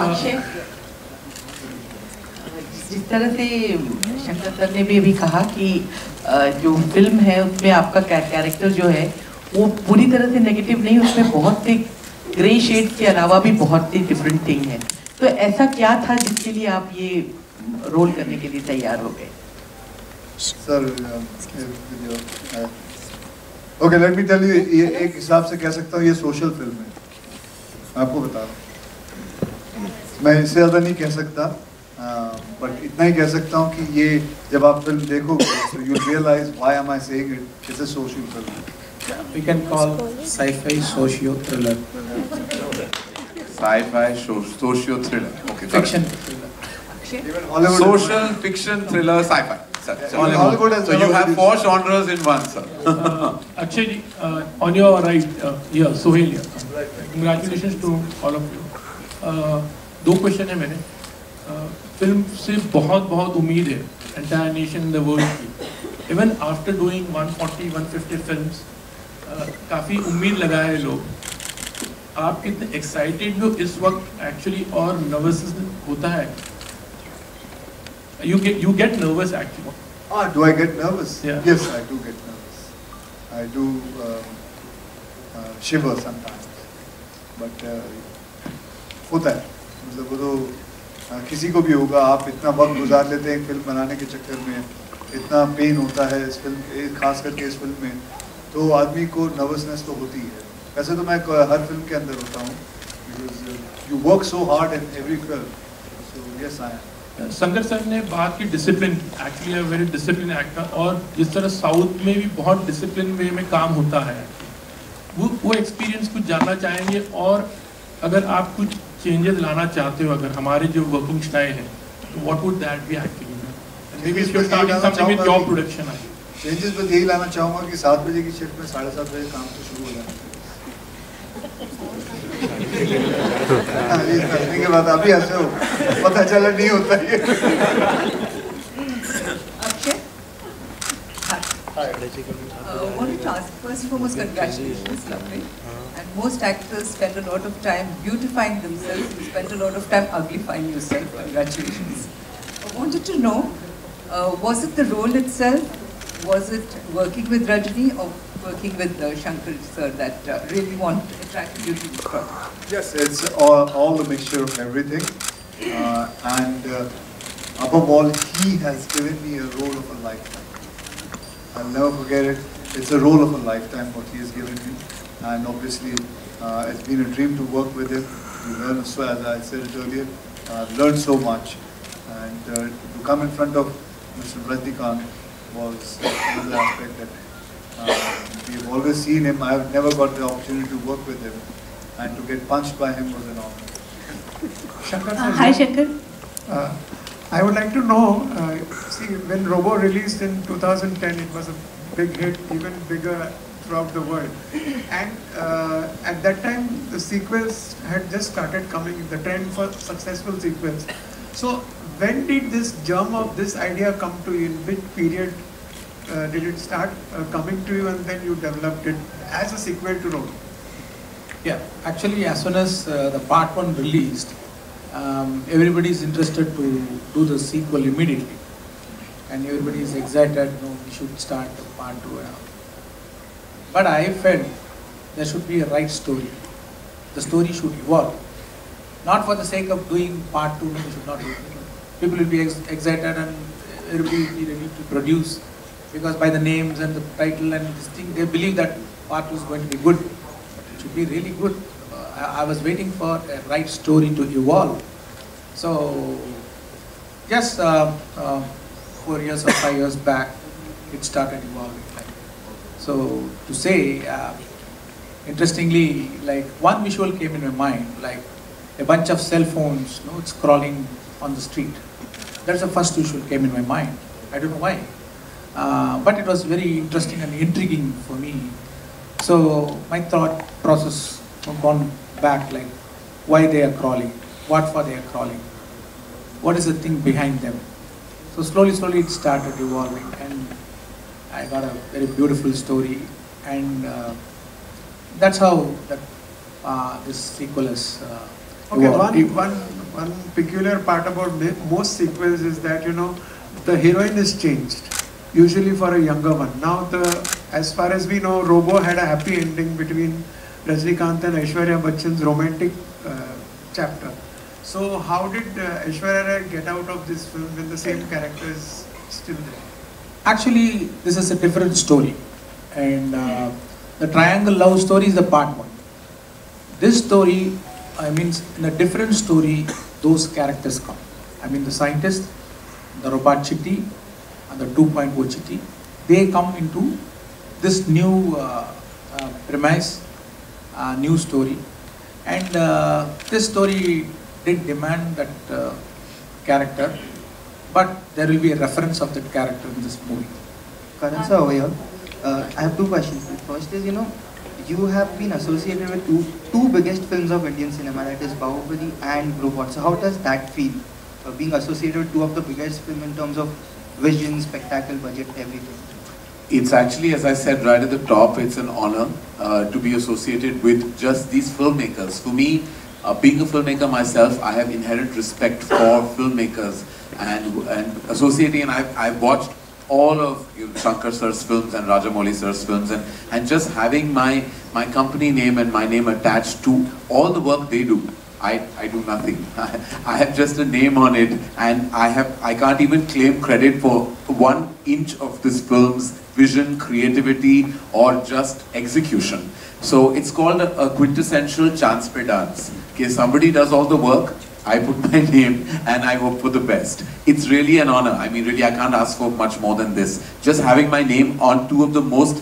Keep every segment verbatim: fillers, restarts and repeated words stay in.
अक्षय, जिस तरह से शंकर सर ने भी अभी कहा कि जो फिल्म है उसमें आपका कैरेक्टर जो है वो पूरी तरह से नेगेटिव नहीं, उसमें बहुत से ग्रे शेड के अलावा भी बहुत सी डिफरेंट थिंग है, तो ऐसा क्या था जिसके लिए आप ये रोल करने के लिए तैयार हो गए? Sir okay let me tell you, ये एक हिसाब से कह सकता हूँ ये सोशल फिल्म है, आपको बता रहा हूँ, मैं इससे ज़्यादा नहीं कह सकता, बट इतना ही कह सकता हूँ कि ये जब आप फिल्म देखोगे you realise why am I saying it is a social film. We can call sci fi socio thriller. Sci fi socio thriller, okay, fiction thriller, social fiction thriller, sci fi. So, so you have four genres in one, sir. uh, Akshay, uh, on your right, uh, yeah, Sohail, yeah. Congratulations to all of you. Uh, दो question है मैंने, uh, film से बहुत बहुत उम्मीद है entire nation in the world की. Even after doing one forty, one fifty films, uh, काफी उम्मीद लगा है लोग. आप कितने excited हो इस वक्त actually और nervous होता है? You get you get nervous actually. Ah, do I get nervous? Yeah. Yes, I do get nervous. I do uh, uh, shiver sometimes. But होता है, मतलब वो तो किसी को भी होगा. आप इतना वक्त गुजार लेते हैं फिल्म बनाने के चक्कर में, इतना पेन होता है इस फिल्म, खास करके इस फिल्म में, तो आदमी को नर्वसनेस तो होती है. वैसे तो मैं हर फिल्म के अंदर होता हूँ. You work so hard in every film. So yes, I am. Shankar sir ने बात की discipline, actually I am very discipline actor, और जिस तरह साउथ में भी बहुत डिसिप्लिन वे में काम होता है, वो वो एक्सपीरियंस कुछ जानना चाहेंगे, और अगर आप कुछ चेंजेस लाना चाहते हो अगर हमारे जो वर्किंग स्टाइल है, तो what would that be actually? Production I changes बस यही लाना चाहूँगा कि सात बजे की शिफ्ट में साढ़े सात बजे काम तो शुरू हो जाता है के बाद आप ही ऐसे हो, पता चला नहीं होता ये। Akshay, I want to ask first and foremost congratulations, lovely. And most actors spend a lot of time beautifying themselves. You spend a lot of time uglifying yourself. Congratulations. I wanted to know, uh, was it the role itself, was it working with Rajini, or working with uh, Shankar sir that uh, really want to attract you to this project? Yes, it's all, all a mixture of everything, uh, and uh, above all, he has given me a role of a lifetime. I'll never forget it. It's a role of a lifetime what he has given me, and obviously uh, it's been a dream to work with him. You learn, so as I said it earlier, uh, learned so much, and uh, to come in front of Mister Rajinikanth was another aspect that. Uh, we've always seen him. I've never got the opportunity to work with him, and to get punched by him was an honor. Shankar, uh, hi Shankar. Uh, I would like to know. Uh, see, when Robo released in two thousand ten, it was a big hit, even bigger throughout the world. And uh, at that time, the sequels had just started coming. The trend for successful sequels. So, when did this germ of this idea come to you? In which period? Uh, did it start uh, coming to you, and then you developed it as a sequel to Robo? Yeah, actually, as soon as uh, the part one released, um, everybody is interested to do the sequel immediately, and everybody is excited. No, we should start the part two and all. But I felt there should be a right story. The story should evolve, not for the sake of doing part two. We should not do it. People will be ex excited, and everybody will be ready to produce. Because by the names and the title and this thing, they believe that part two is going to be good. It should be really good. Uh, I, I was waiting for a right story to evolve. So, yes, uh, uh, four years or five years back, it started evolving. Like, so to say, uh, interestingly, like one visual came in my mind, like a bunch of cell phones, you know, it's crawling on the street. That's the first visual came in my mind. I don't know why. Uh, but it was very interesting and intriguing for me. So my thought process gone back, like why they are crawling, what for they are crawling, what is the thing behind them. So slowly, slowly it started evolving, and I got a very beautiful story, and uh, that's how that, uh, this sequel is uh, okay, evolved. One, one, one peculiar part about most sequels is that, you know, the heroine is changed, usually for a younger one. Now, the, as far as we know, Robo had a happy ending between Rajinikanth and Aishwarya Bachchan's romantic uh, chapter. So how did uh, Aishwarya Rai get out of this film with the same characters still there? Actually, this is a different story. And uh, the triangle love story is the part one. This story, I mean, in a different story, those characters come. I mean, the scientist, the robot Chitti, and the two point oh Chitti, they come into this new uh, uh, premise, uh, new story. And uh, this story did demand that uh, character, but there will be a reference of that character in this movie. Karan sir, over here. Uh, I have two questions. The first is, you know, you have been associated with two, two biggest films of Indian cinema, that is Baahubali and Robot. So how does that feel, uh, being associated with two of the biggest films in terms of vision, spectacle, budget, everything? It's actually, as I said right at the top, it's an honor uh, to be associated with just these filmmakers. For me, uh, being a filmmaker myself, I have inherent respect for filmmakers and, and associating, and I've, I've watched all of you know, Shankar sir's films and Rajamouli sir's films, and, and just having my, my company name and my name attached to all the work they do. I, I do nothing. I have just a name on it, and I have I can't even claim credit for one inch of this film's vision, creativity, or just execution. So it's called a, a quintessential chance pe dance. Okay, somebody does all the work, I put my name, and I hope for the best. It's really an honor. I mean, really, I can't ask for much more than this. Just having my name on two of the most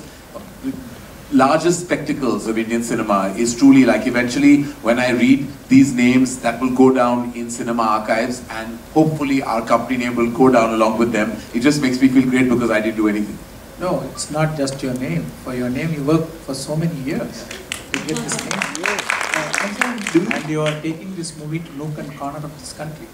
largest spectacles of Indian cinema is truly, like, eventually when I read these names, that will go down in cinema archives, and hopefully our company name will go down along with them. It just makes me feel great because I didn't do anything. No, it's not just your name. For your name, you worked for so many years to get this name. Yes. And you are taking this movie to nook and corner of this country.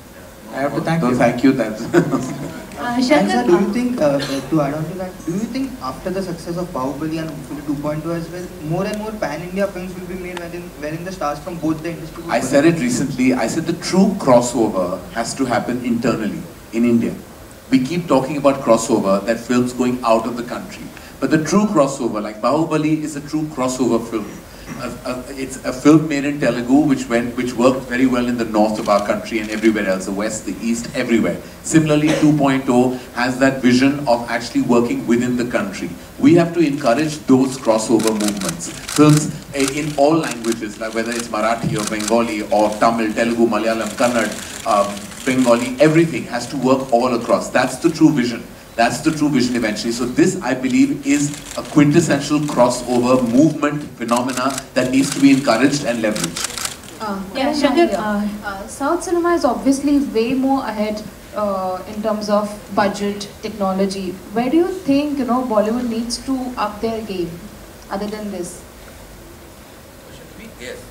I have to thank oh, you. Thank you. Thanks. uh, Shankar, do you think, uh, to add on to that, do you think after the success of Baahubali and two point oh as well, more and more pan-India films will be made wherein, wherein the stars from both the industry? I said it recently. I said the true crossover has to happen internally in India. We keep talking about crossover, that films going out of the country. But the true crossover, like Baahubali, is a true crossover film. Uh, uh, it's a film made in Telugu which went, which worked very well in the north of our country and everywhere else, the west, the east, everywhere. Similarly, two point oh has that vision of actually working within the country. We have to encourage those crossover movements. Films uh, in all languages, like whether it's Marathi or Bengali or Tamil, Telugu, Malayalam, Kannad, um, Bengali, everything has to work all across. That's the true vision. That's the true vision eventually. So this, I believe, is a quintessential crossover movement phenomena that needs to be encouraged and leveraged. Uh, yeah, Shankar, uh, uh, South cinema is obviously way more ahead uh, in terms of budget, technology. Where do you think, you know, Bollywood needs to up their game other than this? Yes.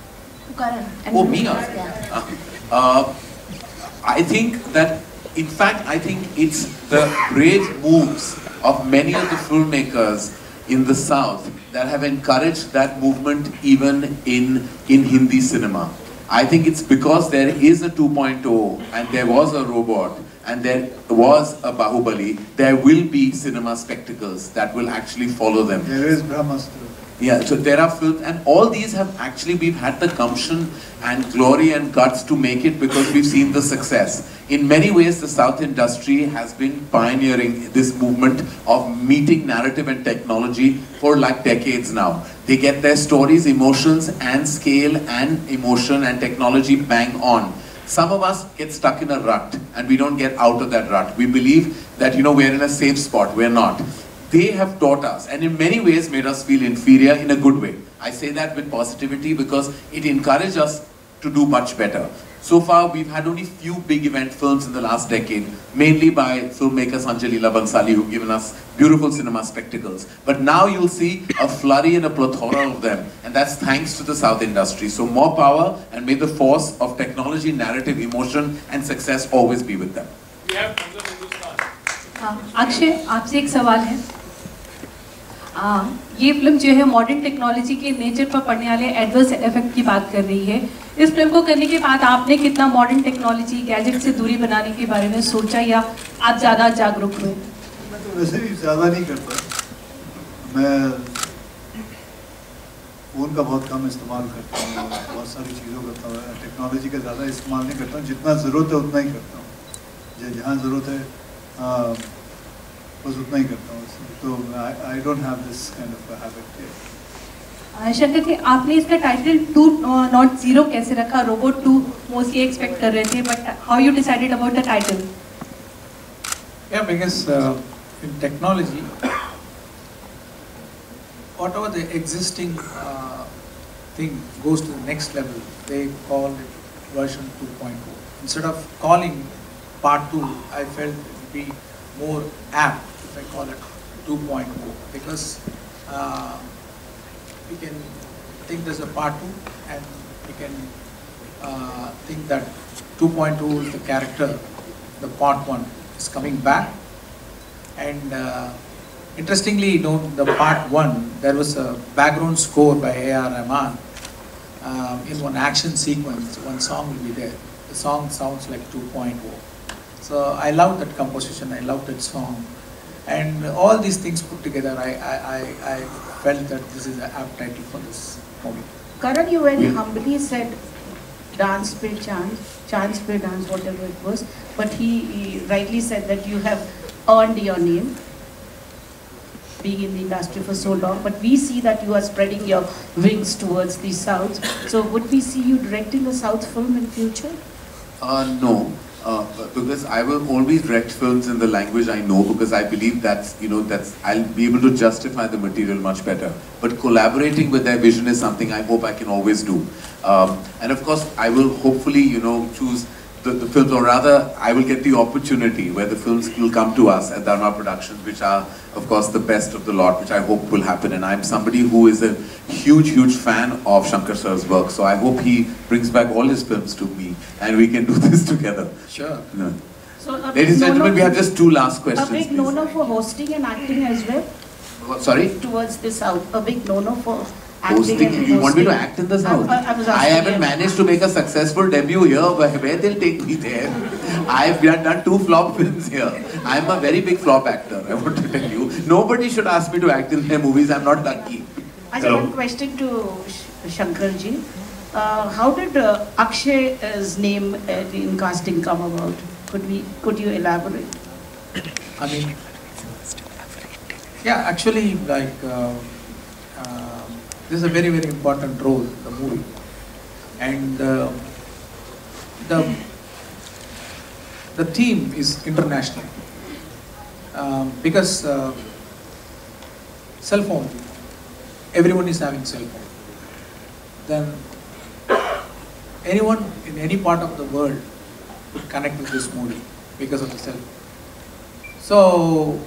Karan. Oh, me? Yeah. Uh, uh, I think that, in fact, I think it's the brave moves of many of the filmmakers in the South that have encouraged that movement even in, in Hindi cinema. I think it's because there is a two point oh and there was a Robot and there was a Baahubali, there will be cinema spectacles that will actually follow them. There is Brahmastra. Yeah, so there are films, and all these have actually, we've had the gumption and glory and guts to make it because we've seen the success. In many ways, the South industry has been pioneering this movement of meeting narrative and technology for like decades now. They get their stories, emotions, and scale and emotion and technology bang on. Some of us get stuck in a rut, and we don't get out of that rut. We believe that, you know, we're in a safe spot. We're not. They have taught us, and in many ways made us feel inferior in a good way. I say that with positivity because it encouraged us to do much better. So far, we've had only few big event films in the last decade, mainly by filmmaker Sanjay Leela Bhansali, who've given us beautiful cinema spectacles. But now you'll see a flurry and a plethora of them, and that's thanks to the South industry. So more power, and may the force of technology, narrative, emotion, and success always be with them. We have Akshay, आपसे एक सवाल है. आ, ये film जो है modern technology के nature पर पड़ने वाले एडवर्स इफेक्ट की बात कर रही है. इस फिल्म को करने के बाद आपने कितना मॉडर्न टेक्नोलॉजी गैजेट से दूरी बनाने के बारे में सोचा या आप ज़्यादा जागरूक हुए? मैं तो वैसे भी ज़्यादा नहीं करता, मैं फ़ोन का बहुत कम इस्तेमाल करता हूँ, बहुत सारी चीज़ों करता हूँ, टेक्नोलॉजी का ज़्यादा इस्तेमाल नहीं करता हूँ, जितना ज़रूरत है उतना ही करता हूँ, जहाँ ज़रूरत है बस उतना ही करता हूँ, तो I don't have this kind of habit here. Shankar ji, आपने इसका टाइटल टू नॉट जीरो कैसे रखा? रोबोट टू मोस्टली एक्सपेक्ट कर रहे थे, but how you decided about the title? Yeah, because uh, in technology, whatever the existing uh, thing goes to the next level. They call it version two point oh. Instead of calling part two, I felt it would be more apt if I call it two point oh, because uh, we can think there's a part two, and we can uh, think that two point oh is the character, the part one is coming back. And uh, interestingly, you know, the part one, there was a background score by A R Rahman um, in one action sequence. One song will be there. The song sounds like two point oh. So I loved that composition. I loved that song. And all these things put together, I, I, I, I felt that this is an apt title for this movie. Karan, you very yeah. humbly said, dance pe chance, chance pe dance, whatever it was. But he, he rightly said that you have earned your name, being in the industry for so long. But we see that you are spreading your wings towards the South. So would we see you directing a South film in future? Uh, no. Uh, because I will always direct films in the language I know, because I believe that's, you know, that's, I'll be able to justify the material much better. But collaborating with their vision is something I hope I can always do. Um, and of course, I will hopefully, you know, choose the, the films, or rather, I will get the opportunity where the films will come to us at Dharma Productions, which are, of course, the best of the lot, which I hope will happen. And I'm somebody who is a huge, huge fan of Shankar sir's work, so I hope he brings back all his films to me, and we can do this together. Sure. No. So, ladies and gentlemen, we have just two last questions. A big no-no for hosting and acting as well? What, sorry? Towards the South. A big no-no for acting hosting. and hosting. You want me to act in the South? I, I, was I haven't him. managed to make a successful debut here, but where they'll take me there. I've done two flop films here. I'm a very big flop actor, I want to tell you. Nobody should ask me to act in their movies. I'm not lucky. I have one question to Shankarji. Uh, how did uh, Akshay's name uh, in casting come about? Could we? Could you elaborate? I mean, yeah, actually, like uh, uh, this is a very, very important role, the movie, and uh, the the theme is international um, because uh, cell phone. Everyone is having cell phone. Then. Anyone in any part of the world could connect with this movie because of the cell phone. So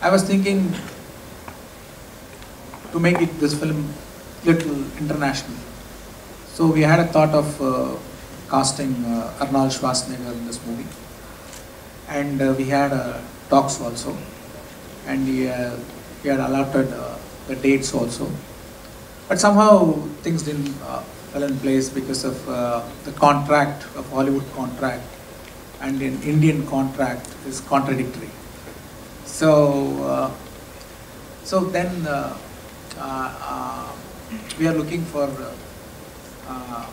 I was thinking to make it this film little international. So we had a thought of uh, casting uh, Arnold Schwarzenegger in this movie, and uh, we had uh, talks also, and we, uh, we had allotted uh, the dates also. But somehow things didn't. Uh, Well in place because of uh, the contract of Hollywood contract and an Indian contract is contradictory. So, uh, so then uh, uh, uh, we are looking for uh, uh,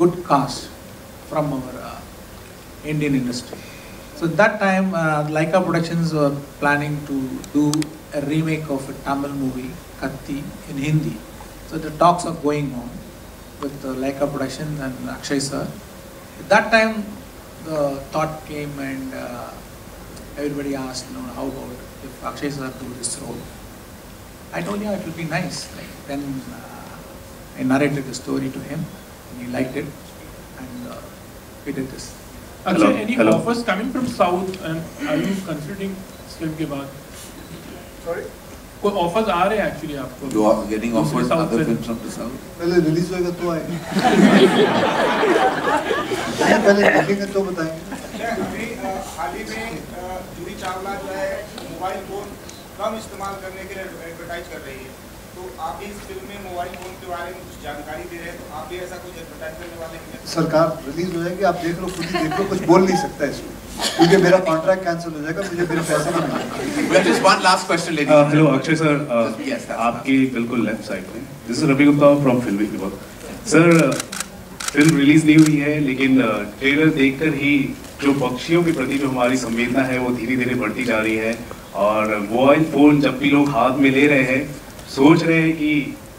good cast from our uh, Indian industry. So at that time, uh, Lyca Productions were planning to do a remake of a Tamil movie, Kathi, in Hindi. So the talks are going on with the Lyca Productions and Akshay sir. At that time, the thought came and uh, everybody asked, you know, how about if Akshay sir do this role? I told him it will be nice. Like, then uh, I narrated the story to him, and he liked it, and uh, we did this. Akshay, Hello. any Hello. offers coming from South, and are you considering film ke baad? Sorry? कोई offers आ रहे हैं actually आपको? जो आप getting offers other films from the south? पहले release होएगा तो आएगा। पहले देखेंगे तो बताएंगे। अभी हाल ही में जूही चावला जो है मोबाइल फोन कम इस्तेमाल करने के लिए एडवर्टाइज कर रही है, सरकार रिलीज हो जाएगी, आप देख लो, खुद ही देख लो, कुछ बोल नहीं सकता इसमें क्योंकि मेरा कॉन्ट्रैक्ट कैंसिल हो जाएगा, मुझे मेरे पैसे नहीं मिलेंगे। Well, just one last question, ladies. Hello Akshay sir, आपके बिल्कुल लेफ्ट साइड में, this is Ravi Gupta from फिल्मी विभाग। सर, फिल्म रिलीज नहीं हुई है लेकिन ट्रेलर देखकर ही जो पक्षियों के प्रति जो हमारी संवेदना है वो धीरे धीरे बढ़ती जा रही है, और मोबाइल फोन जब भी लोग हाथ में ले रहे हैं सोच रहे हैं कि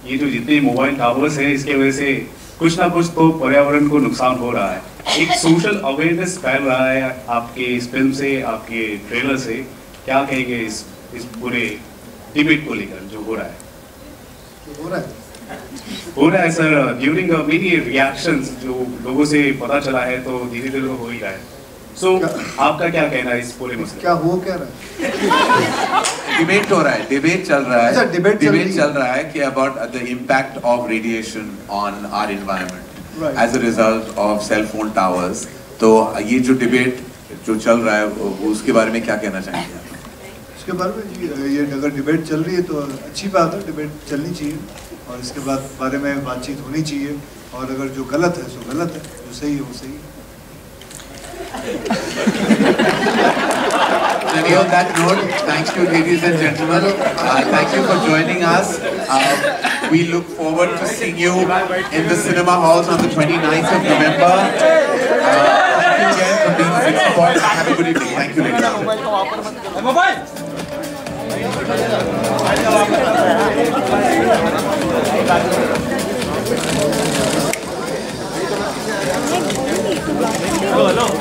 ये जो जितने मोबाइल टावर्स हैं इसके वजह से कुछ ना कुछ तो पर्यावरण को नुकसान हो रहा है। एक सोशल अवेयरनेस फैल रहा है आपके इस फिल्म से, आपके ट्रेलर से, क्या कहेंगे इस इस पूरे डिबेट को लेकर जो हो रहा है हो रहा है हो रहा है सर? ड्यूरिंग मेनी रिएक्शंस जो लोगों से पता चला है तो धीरे धीरे हो ही रहा है। So, आपका क्या कहना है इस पूरे मसले? क्या हो क्या रहा है? डिबेट हो रहा है, डिबेट चल रहा है, डिबेट चल रहा है कि about the impact of radiation on our environment as a result of cell phone towers. तो ये जो डिबेट जो चल रहा है उसके बारे में क्या कहना चाहेंगे आप? उसके बारे में ये अगर डिबेट चल रही है तो अच्छी बात है, डिबेट चलनी चाहिए और इसके बाद बारे में बातचीत होनी चाहिए, और अगर जो गलत है सो गलत है, जो सही है वो सही है। And on that note, thanks to ladies and gentlemen, uh, thank you for joining us. Uh, we look forward to seeing you in the cinema halls on the twenty-ninth of November. Uh, thank you again for being with us. Have a good evening. Thank you, ladies. यहाँ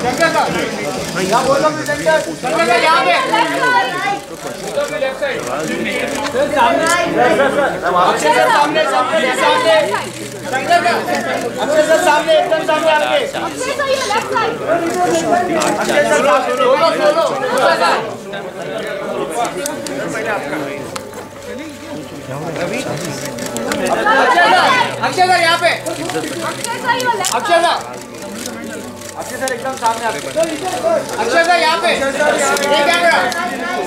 शंकर का यहाँ बोलो कि शंकर शंकर का यहाँ पे बोलो कि लेफ्ट साइड सर सामने अक्षय सर सामने सामने सामने शंकर का अक्षय सर सामने एकदम सामने आगे अक्षय सर ये लेफ्ट साइड अक्षय सर बोलो बोलो पहले आपका रवि अक्षय सर अक्षय सर यहाँ पे अक्षय सर अक्षय सर एकदम सामने आ गए। अक्षय सर यहाँ पे camera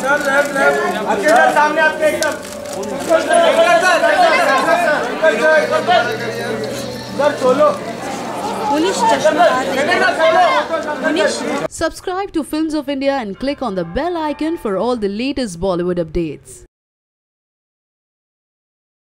sir left left Akshay sir सामने आपके एकदम sir solo Subscribe to Films of India and click on the bell icon for all the latest Bollywood updates.